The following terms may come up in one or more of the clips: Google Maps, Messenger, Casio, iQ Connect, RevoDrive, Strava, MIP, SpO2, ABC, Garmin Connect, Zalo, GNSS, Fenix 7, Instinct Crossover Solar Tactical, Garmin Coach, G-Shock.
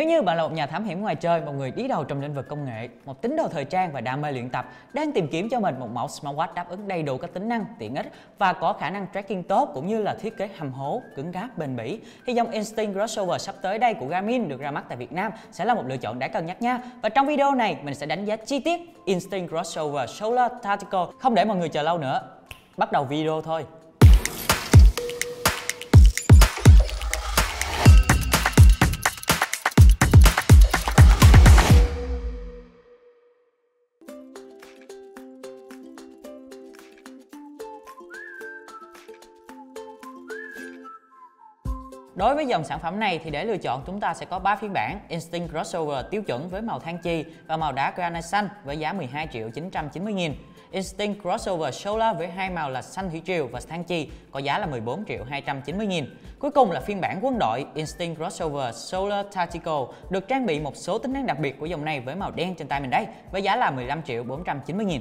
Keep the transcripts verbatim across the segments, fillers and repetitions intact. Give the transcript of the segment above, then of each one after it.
Nếu như bạn là một nhà thám hiểm ngoài chơi, một người đi đầu trong lĩnh vực công nghệ, một tín đồ thời trang và đam mê luyện tập, đang tìm kiếm cho mình một mẫu smartwatch đáp ứng đầy đủ các tính năng, tiện ích và có khả năng tracking tốt cũng như là thiết kế hầm hố, cứng cáp, bền bỉ, thì dòng Instinct Crossover sắp tới đây của Garmin được ra mắt tại Việt Nam sẽ là một lựa chọn đáng cân nhắc nha. Và trong video này mình sẽ đánh giá chi tiết Instinct Crossover Solar Tactical. Không để mọi người chờ lâu nữa, bắt đầu video thôi. Đối với dòng sản phẩm này thì để lựa chọn chúng ta sẽ có ba phiên bản: Instinct Crossover tiêu chuẩn với màu than chì và màu đá granite xanh với giá mười hai triệu chín trăm chín mươi nghìn, Instinct Crossover Solar với hai màu là xanh thủy triều và than chì có giá là mười bốn triệu hai trăm chín mươi nghìn. Cuối cùng là phiên bản quân đội Instinct Crossover Solar Tactical được trang bị một số tính năng đặc biệt của dòng này với màu đen trên tay mình đây với giá là mười lăm triệu bốn trăm chín mươi nghìn.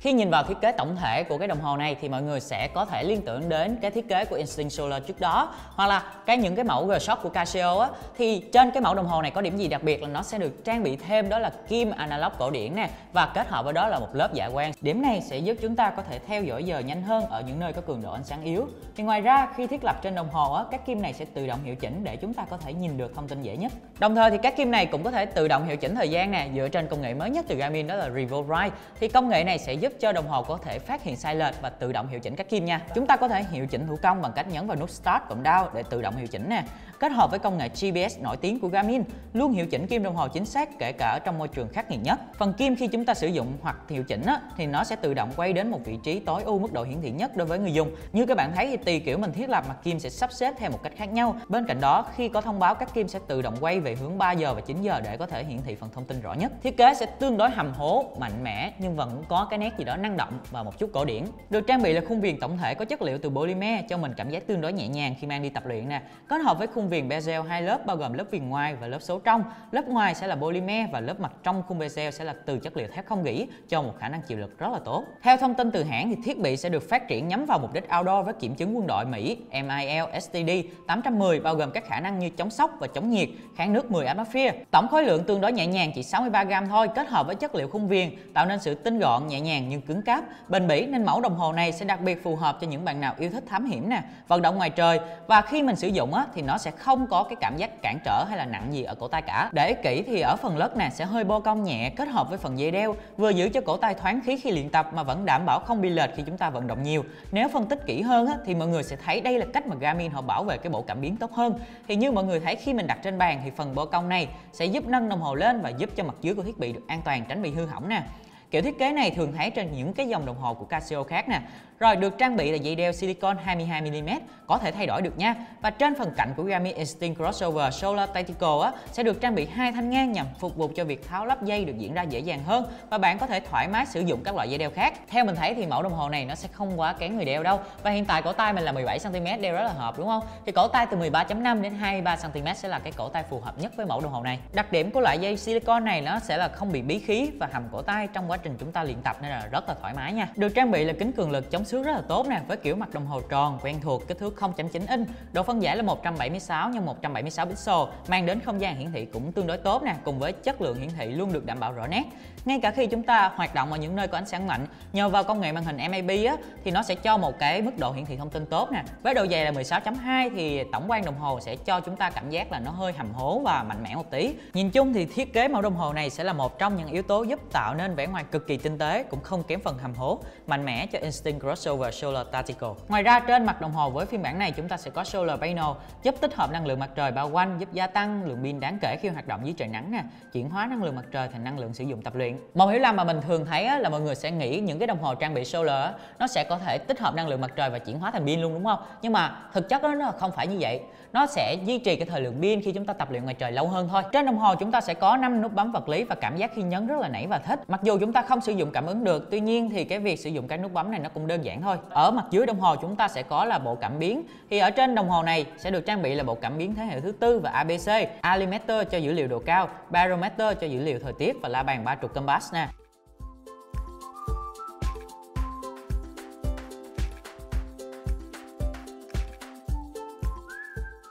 Khi nhìn vào thiết kế tổng thể của cái đồng hồ này thì mọi người sẽ có thể liên tưởng đến cái thiết kế của Instinct Solar trước đó, hoặc là cái những cái mẫu G-Shock của Casio á. Thì trên cái mẫu đồng hồ này có điểm gì đặc biệt là nó sẽ được trang bị thêm đó là kim analog cổ điển nè, và kết hợp với đó là một lớp dạ quang. Điểm này sẽ giúp chúng ta có thể theo dõi giờ nhanh hơn ở những nơi có cường độ ánh sáng yếu. Thì ngoài ra khi thiết lập trên đồng hồ á, các kim này sẽ tự động hiệu chỉnh để chúng ta có thể nhìn được thông tin dễ nhất. Đồng thời thì các kim này cũng có thể tự động hiệu chỉnh thời gian nè, dựa trên công nghệ mới nhất từ Garmin đó là RevoDrive. Thì công nghệ này sẽ giúp cho đồng hồ có thể phát hiện sai lệch và tự động hiệu chỉnh các kim nha. Chúng ta có thể hiệu chỉnh thủ công bằng cách nhấn vào nút Start cộng Down để tự động hiệu chỉnh nè. Kết hợp với công nghệ giê pê ét nổi tiếng của Garmin, luôn hiệu chỉnh kim đồng hồ chính xác kể cả trong môi trường khắc nghiệt nhất. Phần kim khi chúng ta sử dụng hoặc hiệu chỉnh á, thì nó sẽ tự động quay đến một vị trí tối ưu mức độ hiển thị nhất đối với người dùng. Như các bạn thấy thì tùy kiểu mình thiết lập mà kim sẽ sắp xếp theo một cách khác nhau. Bên cạnh đó, khi có thông báo các kim sẽ tự động quay về hướng ba giờ và chín giờ để có thể hiển thị phần thông tin rõ nhất. Thiết kế sẽ tương đối hầm hố, mạnh mẽ nhưng vẫn có cái nét gì đó năng động và một chút cổ điển. Được trang bị là khung viền tổng thể có chất liệu từ polymer cho mình cảm giác tương đối nhẹ nhàng khi mang đi tập luyện nè. Kết hợp với khung viền bezel hai lớp bao gồm lớp viền ngoài và lớp số trong. Lớp ngoài sẽ là polymer và lớp mặt trong khung bezel sẽ là từ chất liệu thép không gỉ cho một khả năng chịu lực rất là tốt. Theo thông tin từ hãng thì thiết bị sẽ được phát triển nhắm vào mục đích outdoor với kiểm chứng quân đội Mỹ M I L S T D tám trăm mười bao gồm các khả năng như chống sốc và chống nhiệt, kháng nước mười atmosphere. Tổng khối lượng tương đối nhẹ nhàng chỉ sáu mươi ba gam thôi, kết hợp với chất liệu khung viền tạo nên sự tinh gọn, nhẹ nhàng nhưng cứng cáp, bền bỉ nên mẫu đồng hồ này sẽ đặc biệt phù hợp cho những bạn nào yêu thích thám hiểm nè, vận động ngoài trời, và khi mình sử dụng á, thì nó sẽ không có cái cảm giác cản trở hay là nặng gì ở cổ tay cả. Để kỹ thì ở phần lót nè sẽ hơi bo cong nhẹ kết hợp với phần dây đeo, vừa giữ cho cổ tay thoáng khí khi luyện tập mà vẫn đảm bảo không bị lệch khi chúng ta vận động nhiều. Nếu phân tích kỹ hơn á, thì mọi người sẽ thấy đây là cách mà Garmin họ bảo vệ cái bộ cảm biến tốt hơn. Thì như mọi người thấy khi mình đặt trên bàn thì phần bo cong này sẽ giúp nâng đồng hồ lên và giúp cho mặt dưới của thiết bị được an toàn, tránh bị hư hỏng nè. Kiểu thiết kế này thường thấy trên những cái dòng đồng hồ của Casio khác nè. Rồi được trang bị là dây đeo silicon hai mươi hai mi li mét có thể thay đổi được nha. Và trên phần cạnh của Garmin Instinct Crossover Solar Tactical á, sẽ được trang bị hai thanh ngang nhằm phục vụ cho việc tháo lắp dây được diễn ra dễ dàng hơn, và bạn có thể thoải mái sử dụng các loại dây đeo khác. Theo mình thấy thì mẫu đồng hồ này nó sẽ không quá kén người đeo đâu. Và hiện tại cổ tay mình là mười bảy xăng ti mét, đeo rất là hợp đúng không? Thì cổ tay từ mười ba phẩy năm đến hai mươi ba xăng ti mét sẽ là cái cổ tay phù hợp nhất với mẫu đồng hồ này. Đặc điểm của loại dây silicon này nó sẽ là không bị bí khí và hầm cổ tay trong quá trình chúng ta luyện tập nên là rất là thoải mái nha. Được trang bị là kính cường lực chống xước rất là tốt nè, với kiểu mặt đồng hồ tròn quen thuộc, kích thước không phẩy chín inch, độ phân giải là một trăm bảy mươi sáu nhân một trăm bảy mươi sáu pixel, mang đến không gian hiển thị cũng tương đối tốt nè, cùng với chất lượng hiển thị luôn được đảm bảo rõ nét. Ngay cả khi chúng ta hoạt động ở những nơi có ánh sáng mạnh, nhờ vào công nghệ màn hình M I P á, thì nó sẽ cho một cái mức độ hiển thị thông tin tốt nè. Với độ dày là mười sáu phẩy hai thì tổng quan đồng hồ sẽ cho chúng ta cảm giác là nó hơi hầm hố và mạnh mẽ một tí. Nhìn chung thì thiết kế mẫu đồng hồ này sẽ là một trong những yếu tố giúp tạo nên vẻ ngoài cực kỳ tinh tế, cũng không kém phần hầm hố, mạnh mẽ cho Instinct Crossover Solar Tactical. Ngoài ra trên mặt đồng hồ với phiên bản này chúng ta sẽ có solar panel giúp tích hợp năng lượng mặt trời bao quanh, giúp gia tăng lượng pin đáng kể khi hoạt động dưới trời nắng nè, chuyển hóa năng lượng mặt trời thành năng lượng sử dụng tập luyện. Một hiểu lầm mà mình thường thấy là mọi người sẽ nghĩ những cái đồng hồ trang bị solar nó sẽ có thể tích hợp năng lượng mặt trời và chuyển hóa thành pin luôn đúng không? Nhưng mà thực chất nó không phải như vậy. Nó sẽ duy trì cái thời lượng pin khi chúng ta tập luyện ngoài trời lâu hơn thôi. Trên đồng hồ chúng ta sẽ có năm nút bấm vật lý và cảm giác khi nhấn rất là nảy và thích. Mặc dù chúng ta không sử dụng cảm ứng được, tuy nhiên thì cái việc sử dụng cái nút bấm này nó cũng đơn giản thôi. Ở mặt dưới đồng hồ chúng ta sẽ có là bộ cảm biến. Thì ở trên đồng hồ này sẽ được trang bị là bộ cảm biến thế hệ thứ tư và A B C, Altimeter cho dữ liệu độ cao, Barometer cho dữ liệu thời tiết và la bàn ba trục compass nè.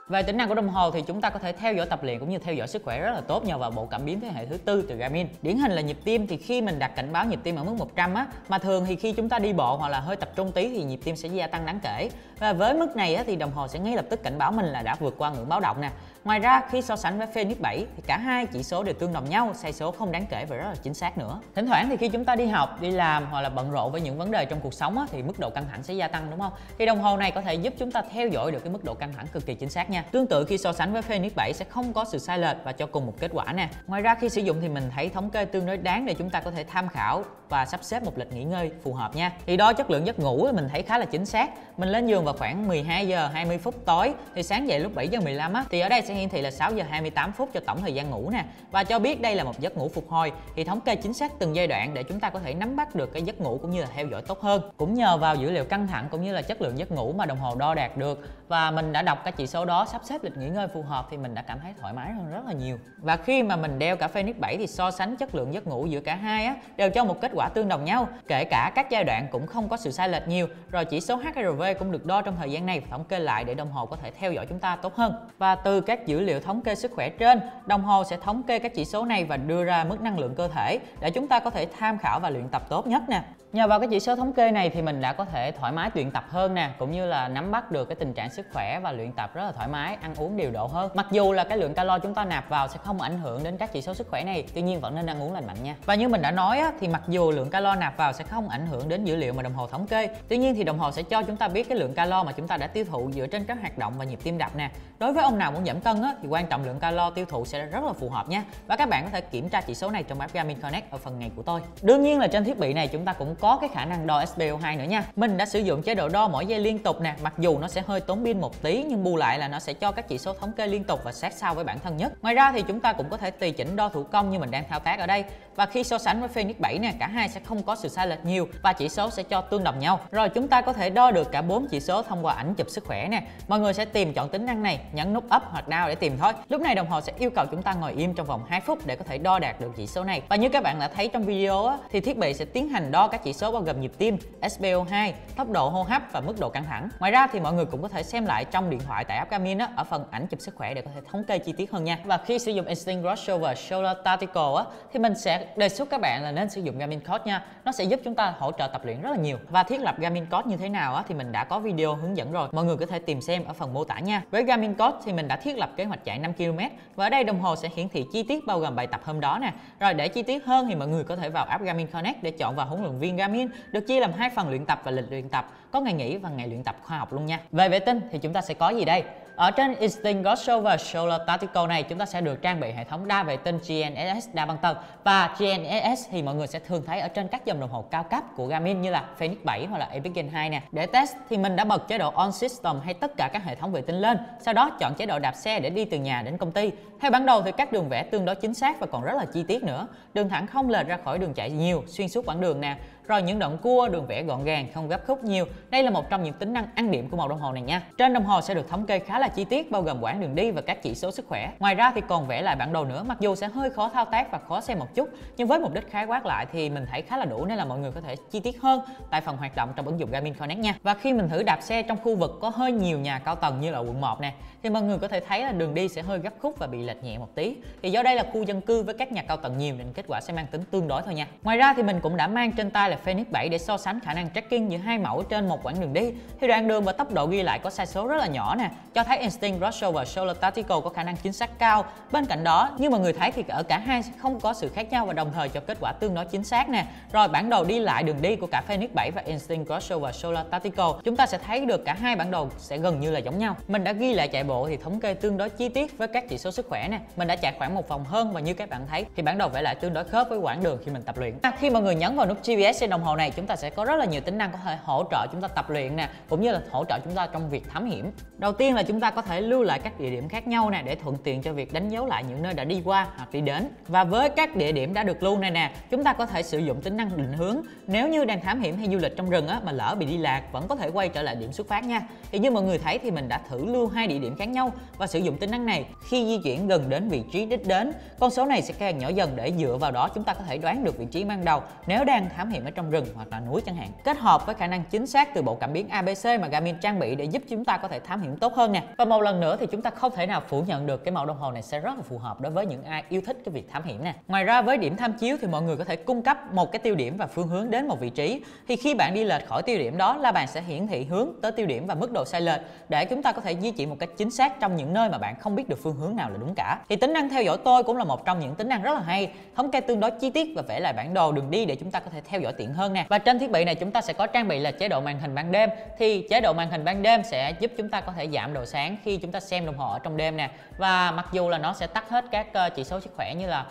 Về tính năng của đồng hồ thì chúng ta có thể theo dõi tập luyện cũng như theo dõi sức khỏe rất là tốt nhờ vào bộ cảm biến thế hệ thứ tư từ Garmin. Điển hình là nhịp tim thì khi mình đặt cảnh báo nhịp tim ở mức một trăm á, mà thường thì khi chúng ta đi bộ hoặc là hơi tập trung tí thì nhịp tim sẽ gia tăng đáng kể. Và với mức này á, thì đồng hồ sẽ ngay lập tức cảnh báo mình là đã vượt qua ngưỡng báo động nè. Ngoài ra khi so sánh với Fenix bảy thì cả hai chỉ số đều tương đồng nhau, sai số không đáng kể và rất là chính xác nữa. Thỉnh thoảng thì khi chúng ta đi học, đi làm hoặc là bận rộn với những vấn đề trong cuộc sống á, thì mức độ căng thẳng sẽ gia tăng đúng không? Thì đồng hồ này có thể giúp chúng ta theo dõi được cái mức độ căng thẳng cực kỳ chính xác nha. Tương tự khi so sánh với Fenix bảy sẽ không có sự sai lệch và cho cùng một kết quả nè. Ngoài ra khi sử dụng thì mình thấy thống kê tương đối đáng để chúng ta có thể tham khảo và sắp xếp một lịch nghỉ ngơi phù hợp nha. Thì đo chất lượng giấc ngủ mình thấy khá là chính xác. Mình lên giường vào khoảng mười hai giờ hai mươi phút tối thì sáng dậy lúc bảy giờ mười lăm á, thì ở đây sẽ hiển thị là sáu giờ hai mươi tám phút cho tổng thời gian ngủ nè, và cho biết đây là một giấc ngủ phục hồi. Thì thống kê chính xác từng giai đoạn để chúng ta có thể nắm bắt được cái giấc ngủ cũng như là theo dõi tốt hơn. Cũng nhờ vào dữ liệu căng thẳng cũng như là chất lượng giấc ngủ mà đồng hồ đo đạt được, và mình đã đọc các chỉ số đó, sắp xếp lịch nghỉ ngơi phù hợp thì mình đã cảm thấy thoải mái hơn rất là nhiều. Và khi mà mình đeo cả Fenix bảy thì so sánh chất lượng giấc ngủ giữa cả hai á, đều cho một kết quả tương đồng nhau, kể cả các giai đoạn cũng không có sự sai lệch nhiều. Rồi chỉ số hát rờ vê cũng được đo trong thời gian này và thống kê lại để đồng hồ có thể theo dõi chúng ta tốt hơn. Và từ các dữ liệu thống kê sức khỏe trên, đồng hồ sẽ thống kê các chỉ số này và đưa ra mức năng lượng cơ thể để chúng ta có thể tham khảo và luyện tập tốt nhất nè. Nhờ vào cái chỉ số thống kê này thì mình đã có thể thoải mái luyện tập hơn nè, cũng như là nắm bắt được cái tình trạng sức khỏe và luyện tập rất là thoải mái, ăn uống điều độ hơn. Mặc dù là cái lượng calo chúng ta nạp vào sẽ không ảnh hưởng đến các chỉ số sức khỏe này, tuy nhiên vẫn nên ăn uống lành mạnh nha. Và như mình đã nói á, thì mặc dù lượng calo nạp vào sẽ không ảnh hưởng đến dữ liệu mà đồng hồ thống kê, tuy nhiên thì đồng hồ sẽ cho chúng ta biết cái lượng calo mà chúng ta đã tiêu thụ dựa trên các hoạt động và nhịp tim đập nè. Đối với ông nào muốn giảm cân á, thì quan trọng lượng calo tiêu thụ sẽ rất là phù hợp nha. Và các bạn có thể kiểm tra chỉ số này trong app Garmin Connect ở phần ngày của tôi. Đương nhiên là trên thiết bị này chúng ta cũng có cái khả năng đo ét pê o hai nữa nha. Mình đã sử dụng chế độ đo mỗi giây liên tục nè, mặc dù nó sẽ hơi tốn pin một tí nhưng bù lại là nó sẽ cho các chỉ số thống kê liên tục và sát sao với bản thân nhất. Ngoài ra thì chúng ta cũng có thể tùy chỉnh đo thủ công như mình đang thao tác ở đây. Và khi so sánh với Fenix bảy nè, cả hai sẽ không có sự sai lệch nhiều và chỉ số sẽ cho tương đồng nhau. Rồi chúng ta có thể đo được cả bốn chỉ số thông qua ảnh chụp sức khỏe nè. Mọi người sẽ tìm chọn tính năng này, nhấn nút up hoặc down để tìm thôi. Lúc này đồng hồ sẽ yêu cầu chúng ta ngồi im trong vòng hai phút để có thể đo đạt được chỉ số này. Và như các bạn đã thấy trong video á, thì thiết bị sẽ tiến hành đo các chỉ số bao gồm nhịp tim, ét pê o hai, tốc độ hô hấp và mức độ căng thẳng. Ngoài ra thì mọi người cũng có thể xem lại trong điện thoại tại app Garmin á, ở phần ảnh chụp sức khỏe để có thể thống kê chi tiết hơn nha. Và khi sử dụng Instinct Crossover Solar Tactical á, thì mình sẽ đề xuất các bạn là nên sử dụng Garmin Coach nha. Nó sẽ giúp chúng ta hỗ trợ tập luyện rất là nhiều. Và thiết lập Garmin Coach như thế nào á, thì mình đã có video hướng dẫn rồi. Mọi người có thể tìm xem ở phần mô tả nha. Với Garmin Coach thì mình đã thiết lập kế hoạch chạy năm ki lô mét và ở đây đồng hồ sẽ hiển thị chi tiết bao gồm bài tập hôm đó nè. Rồi để chi tiết hơn thì mọi người có thể vào app Garmin Connect để chọn vào huấn luyện viên Garmin, được chia làm hai phần luyện tập và lịch luyện tập, có ngày nghỉ và ngày luyện tập khoa học luôn nha. Về vệ tinh thì chúng ta sẽ có gì đây? Ở trên Instinct Crossover Solar Tactical này chúng ta sẽ được trang bị hệ thống đa vệ tinh giê en ét ét đa băng tần, và giê en ét ét thì mọi người sẽ thường thấy ở trên các dòng đồng hồ cao cấp của Garmin như là Fenix bảy hoặc là Epic Gen hai nè. Để test thì mình đã bật chế độ On System hay tất cả các hệ thống vệ tinh lên, sau đó chọn chế độ đạp xe để đi từ nhà đến công ty. Theo bản đồ thì các đường vẽ tương đối chính xác và còn rất là chi tiết nữa. Đường thẳng không lệch ra khỏi đường chạy nhiều xuyên suốt quãng đường nè. Rồi những đoạn cua, đường vẽ gọn gàng, không gấp khúc nhiều. Đây là một trong những tính năng ăn điểm của màu đồng hồ này nha. Trên đồng hồ sẽ được thống kê khá là chi tiết bao gồm quãng đường đi và các chỉ số sức khỏe. Ngoài ra thì còn vẽ lại bản đồ nữa, mặc dù sẽ hơi khó thao tác và khó xem một chút, nhưng với mục đích khái quát lại thì mình thấy khá là đủ, nên là mọi người có thể chi tiết hơn tại phần hoạt động trong ứng dụng Garmin Connect nha. Và khi mình thử đạp xe trong khu vực có hơi nhiều nhà cao tầng như là quận một nè, thì mọi người có thể thấy là đường đi sẽ hơi gấp khúc và bị lệch nhẹ một tí. Thì do đây là khu dân cư với các nhà cao tầng nhiều nên kết quả sẽ mang tính tương đối thôi nha. Ngoài ra thì mình cũng đã mang trên tay là Fenix bảy để so sánh khả năng tracking giữa hai mẫu trên một quãng đường đi. Thì đoạn đường và tốc độ ghi lại có sai số rất là nhỏ nè, cho thấy Instinct Crossover Solar Tactical có khả năng chính xác cao. Bên cạnh đó, như mọi người thấy thì ở cả hai không có sự khác nhau và đồng thời cho kết quả tương đối chính xác nè. Rồi bản đồ đi lại đường đi của cả Fenix bảy và Instinct Crossover Solar Tactical, chúng ta sẽ thấy được cả hai bản đồ sẽ gần như là giống nhau. Mình đã ghi lại chạy bộ thì thống kê tương đối chi tiết với các chỉ số sức khỏe nè. Mình đã chạy khoảng một vòng hơn và như các bạn thấy thì bản đồ vẽ lại tương đối khớp với quãng đường khi mình tập luyện. À, khi mọi người nhấn vào nút giê pê ét trên đồng hồ này, chúng ta sẽ có rất là nhiều tính năng có thể hỗ trợ chúng ta tập luyện nè, cũng như là hỗ trợ chúng ta trong việc thám hiểm. Đầu tiên là chúng ta có thể lưu lại các địa điểm khác nhau nè, để thuận tiện cho việc đánh dấu lại những nơi đã đi qua hoặc đi đến. Và với các địa điểm đã được lưu này nè, chúng ta có thể sử dụng tính năng định hướng. Nếu như đang thám hiểm hay du lịch trong rừng á, mà lỡ bị đi lạc vẫn có thể quay trở lại điểm xuất phát nha. Thì như mọi người thấy thì mình đã thử lưu hai địa điểm khác nhau và sử dụng tính năng này khi di chuyển gần đến vị trí đích đến. Con số này sẽ càng nhỏ dần để dựa vào đó chúng ta có thể đoán được vị trí ban đầu nếu đang thám hiểm ở trong rừng hoặc là núi chẳng hạn. Kết hợp với khả năng chính xác từ bộ cảm biến a bê xê mà Garmin trang bị để giúp chúng ta có thể thám hiểm tốt hơn nè. Và một lần nữa thì chúng ta không thể nào phủ nhận được cái mẫu đồng hồ này sẽ rất là phù hợp đối với những ai yêu thích cái việc thám hiểm nè. Ngoài ra với điểm tham chiếu thì mọi người có thể cung cấp một cái tiêu điểm và phương hướng đến một vị trí, thì khi bạn đi lệch khỏi tiêu điểm đó là bạn sẽ hiển thị hướng tới tiêu điểm và mức độ sai lệch để chúng ta có thể di chuyển một cách chính xác trong những nơi mà bạn không biết được phương hướng nào là đúng cả. Thì tính năng theo dõi tôi cũng là một trong những tính năng rất là hay, thống kê tương đối chi tiết và vẽ lại bản đồ đường đi để chúng ta có thể theo dõi tiện hơn nè. Và trên thiết bị này chúng ta sẽ có trang bị là chế độ màn hình ban đêm, thì chế độ màn hình ban đêm sẽ giúp chúng ta có thể giảm độ sáng khi chúng ta xem đồng hồ ở trong đêm nè, và mặc dù là nó sẽ tắt hết các chỉ số sức khỏe như là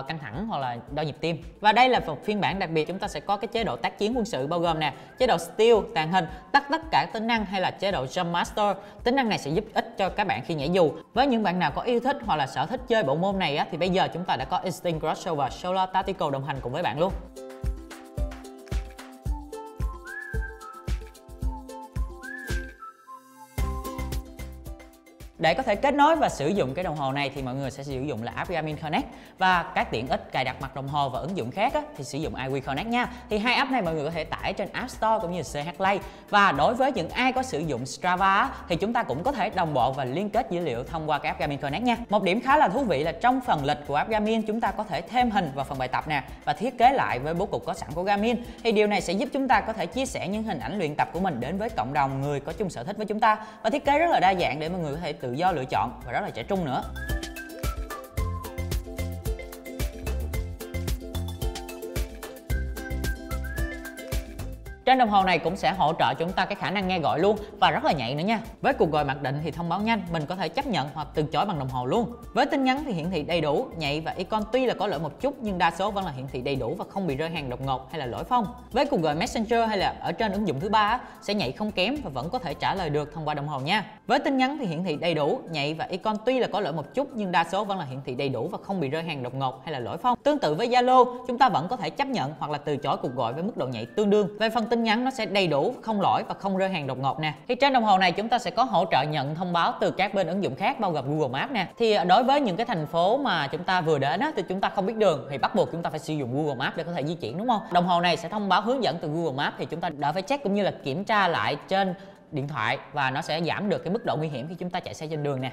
Uh, căng thẳng hoặc là đo nhịp tim. Và đây là một phiên bản đặc biệt, chúng ta sẽ có cái chế độ tác chiến quân sự bao gồm nè chế độ Steel, tàng hình, tắt tất cả tính năng hay là chế độ Jump Master. Tính năng này sẽ giúp ích cho các bạn khi nhảy dù. Với những bạn nào có yêu thích hoặc là sở thích chơi bộ môn này á, thì bây giờ chúng ta đã có Instinct Crossover Solar Tactical đồng hành cùng với bạn luôn. Để có thể kết nối và sử dụng cái đồng hồ này thì mọi người sẽ sử dụng là app Garmin Connect, và các tiện ích cài đặt mặt đồng hồ và ứng dụng khác á, thì sử dụng iQ Connect nha. Thì hai app này mọi người có thể tải trên App Store cũng như xê hát Play. Và đối với những ai có sử dụng Strava á, thì chúng ta cũng có thể đồng bộ và liên kết dữ liệu thông qua cái app Garmin Connect nha. Một điểm khá là thú vị là trong phần lịch của app Garmin chúng ta có thể thêm hình vào phần bài tập nè và thiết kế lại với bố cục có sẵn của Garmin. Thì điều này sẽ giúp chúng ta có thể chia sẻ những hình ảnh luyện tập của mình đến với cộng đồng người có chung sở thích với chúng ta, và thiết kế rất là đa dạng để mọi người có thể tự tự do lựa chọn và rất là trẻ trung nữa. Trên đồng hồ này cũng sẽ hỗ trợ chúng ta cái khả năng nghe gọi luôn và rất là nhạy nữa nha. Với cuộc gọi mặc định thì thông báo nhanh, mình có thể chấp nhận hoặc từ chối bằng đồng hồ luôn. Với tin nhắn thì hiển thị đầy đủ, nhạy và icon tuy là có lỗi một chút nhưng đa số vẫn là hiển thị đầy đủ và không bị rơi hàng đột ngột hay là lỗi phông. Với cuộc gọi Messenger hay là ở trên ứng dụng thứ ba sẽ nhạy không kém và vẫn có thể trả lời được thông qua đồng hồ nha. Với tin nhắn thì hiển thị đầy đủ, nhạy và icon tuy là có lỗi một chút nhưng đa số vẫn là hiển thị đầy đủ và không bị rơi hàng đột ngột hay là lỗi phông. Tương tự với Zalo, chúng ta vẫn có thể chấp nhận hoặc là từ chối cuộc gọi với mức độ nhạy tương đương. Về phần tin Tin nhắn nó sẽ đầy đủ, không lỗi và không rơi hàng đột ngột nè. Thì trên đồng hồ này chúng ta sẽ có hỗ trợ nhận thông báo từ các bên ứng dụng khác bao gồm Google Maps nè. Thì đối với những cái thành phố mà chúng ta vừa đến á, thì chúng ta không biết đường thì bắt buộc chúng ta phải sử dụng Google Maps để có thể di chuyển, đúng không? Đồng hồ này sẽ thông báo hướng dẫn từ Google Maps, thì chúng ta đỡ phải check cũng như là kiểm tra lại trên điện thoại, và nó sẽ giảm được cái mức độ nguy hiểm khi chúng ta chạy xe trên đường nè.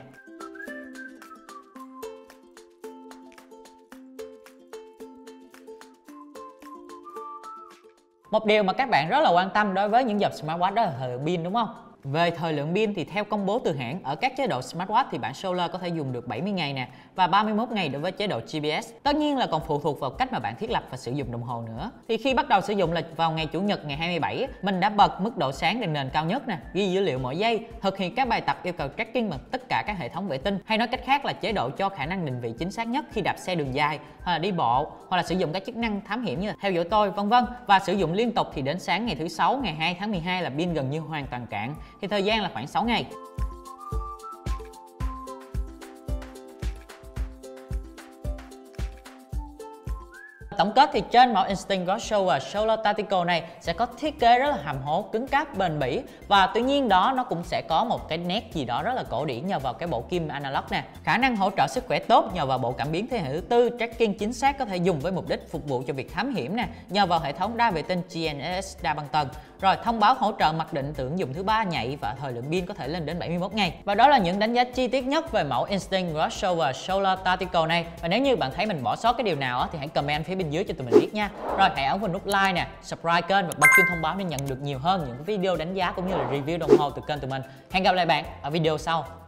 Một điều mà các bạn rất là quan tâm đối với những dòng smartwatch đó là thời lượng pin, đúng không? Về thời lượng pin thì theo công bố từ hãng, ở các chế độ smartwatch thì bản Solar có thể dùng được bảy mươi ngày nè và ba mươi mốt ngày đối với chế độ giê pê ét. Tất nhiên là còn phụ thuộc vào cách mà bạn thiết lập và sử dụng đồng hồ nữa. Thì khi bắt đầu sử dụng là vào ngày Chủ nhật ngày hai mươi bảy, mình đã bật mức độ sáng đèn nền cao nhất nè, ghi dữ liệu mỗi giây, thực hiện các bài tập yêu cầu tracking bằng tất cả các hệ thống vệ tinh, hay nói cách khác là chế độ cho khả năng định vị chính xác nhất khi đạp xe đường dài hoặc là đi bộ, hoặc là sử dụng các chức năng thám hiểm như là theo dõi tôi, vân vân. Và sử dụng liên tục thì đến sáng ngày thứ sáu ngày hai tháng mười hai là pin gần như hoàn toàn cạn, thì thời gian là khoảng sáu ngày. Tổng kết thì trên mẫu Instinct Crossover Solar Tactical này sẽ có thiết kế rất là hàm hố, cứng cáp, bền bỉ, và tuy nhiên đó nó cũng sẽ có một cái nét gì đó rất là cổ điển nhờ vào cái bộ kim analog nè. Khả năng hỗ trợ sức khỏe tốt nhờ vào bộ cảm biến thế hệ thứ tư, tracking chính xác có thể dùng với mục đích phục vụ cho việc thám hiểm nè, nhờ vào hệ thống đa vệ tinh giê en ét ét đa băng tần. Rồi thông báo hỗ trợ mặc định tưởng dùng thứ ba, nhạy và thời lượng pin có thể lên đến bảy mươi mốt ngày. Và đó là những đánh giá chi tiết nhất về mẫu Instinct Crossover Solar Tactical này. Và nếu như bạn thấy mình bỏ sót cái điều nào thì hãy comment phía bên dưới cho tụi mình biết nha. Rồi hãy ấn vào nút like nè, subscribe kênh và bật chuông thông báo để nhận được nhiều hơn những video đánh giá cũng như là review đồng hồ từ kênh tụi mình. Hẹn gặp lại bạn ở video sau.